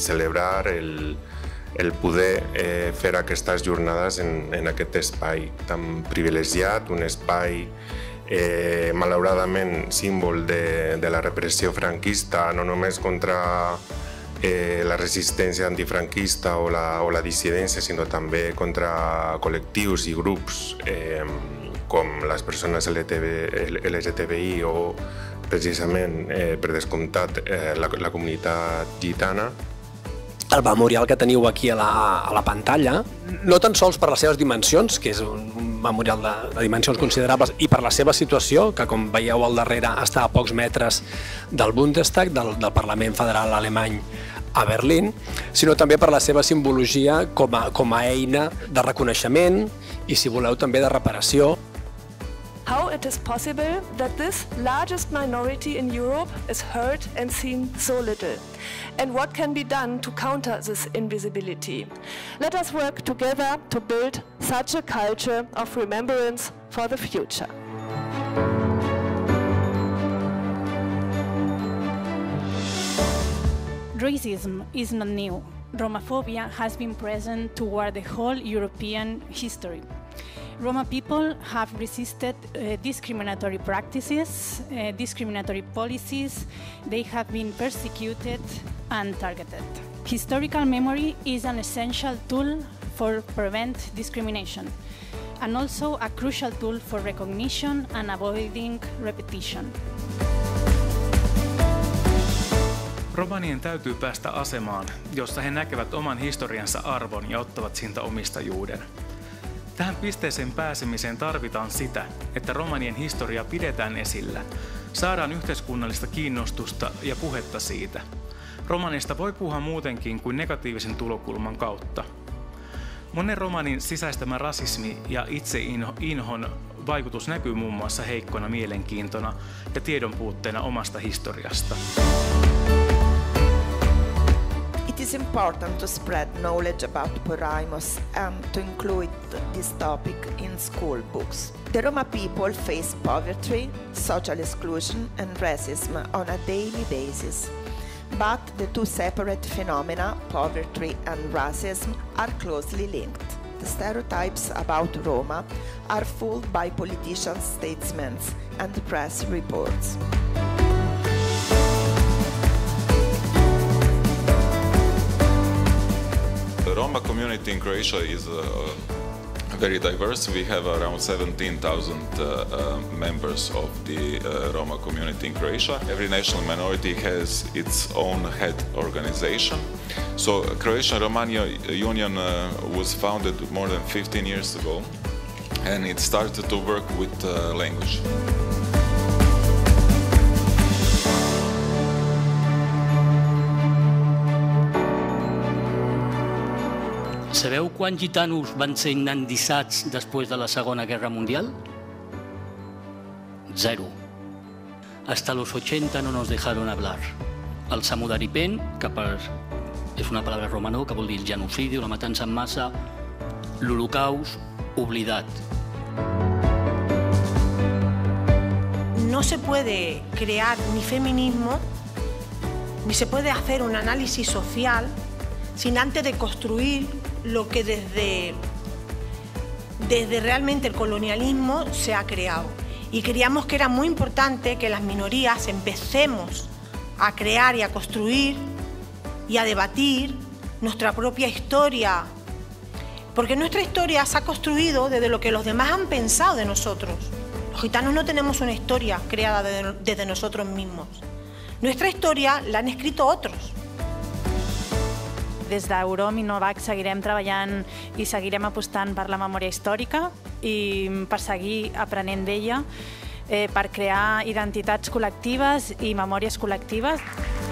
celebrar el poder fer aquestes jornades en aquest espai tan privilegiat, un espai malauradament símbol de la repressió franquista, no només contra la resistència antifranquista o la dissidència, sinó també contra col·lectius i grups com les persones LGTBI o, precisament, per descomptat, la comunitat gitana. El memorial que teniu aquí a la pantalla, no tan sols per les seves dimensions, que és un memorial de dimensions considerables, i per la seva situació, que com veieu al darrere està a pocs metres del Bundestag, del Parlament Federal Alemany a Berlín, sinó també per la seva simbologia com a eina de reconeixement i, si voleu, també de reparació. How it is possible that this largest minority in Europe is heard and seen so little? And what can be done to counter this invisibility? Let us work together to build such a culture of remembrance for the future. Racism is not new. Romaphobia has been present toward the whole European history. Roma people have resisted discriminatory practices, discriminatory policies. They have been persecuted and targeted. Historical memory is an essential tool for prevent discrimination, and also a crucial tool for recognition and avoiding repetition. Romanien täytyy päästä asemaan, jossa he näkevät oman historiansa arvon ja ottavat siitä omistajuuden. Tähän pisteeseen pääsemiseen tarvitaan sitä, että romanien historia pidetään esillä. Saadaan yhteiskunnallista kiinnostusta ja puhetta siitä. Romanista voi puhua muutenkin kuin negatiivisen tulokulman kautta. Monen romanin sisäistämä rasismi ja itseinhon vaikutus näkyy muun muassa heikkona mielenkiintona ja tiedon puutteena omasta historiasta. It is important to spread knowledge about Porrajmos and to include this topic in school books. The Roma people face poverty, social exclusion and racism on a daily basis. But the two separate phenomena, poverty and racism, are closely linked. The stereotypes about Roma are fueled by politicians' statements and press reports. The Roma community in Croatia is very diverse. We have around 17,000 members of the Roma community in Croatia. Every national minority has its own head organization. So Croatian-Romania Union was founded more than 15 years ago, and it started to work with language. Sabeu quants gitanos van ser inandissats després de la Segona Guerra Mundial? Zero. Hasta los 80 no nos dejaron hablar. El Samudaripen, que és una paraula romana que vol dir el genocidi, la matança en massa, l'Holocaust, oblidat. No se puede crear ni feminismo, ni se puede hacer un análisis social sin antes de construir lo que desde realmente el colonialismo se ha creado. Y creíamos que era muy importante que las minorías empecemos a crear y a construir y a debatir nuestra propia historia. Porque nuestra historia se ha construido desde lo que los demás han pensado de nosotros. Los gitanos no tenemos una historia creada desde nosotros mismos. Nuestra historia la han escrito otros. Des d'Eurom i NOVACT seguirem treballant i seguirem apostant per la memòria històrica i per seguir aprenent d'ella, per crear identitats col·lectives i memòries col·lectives.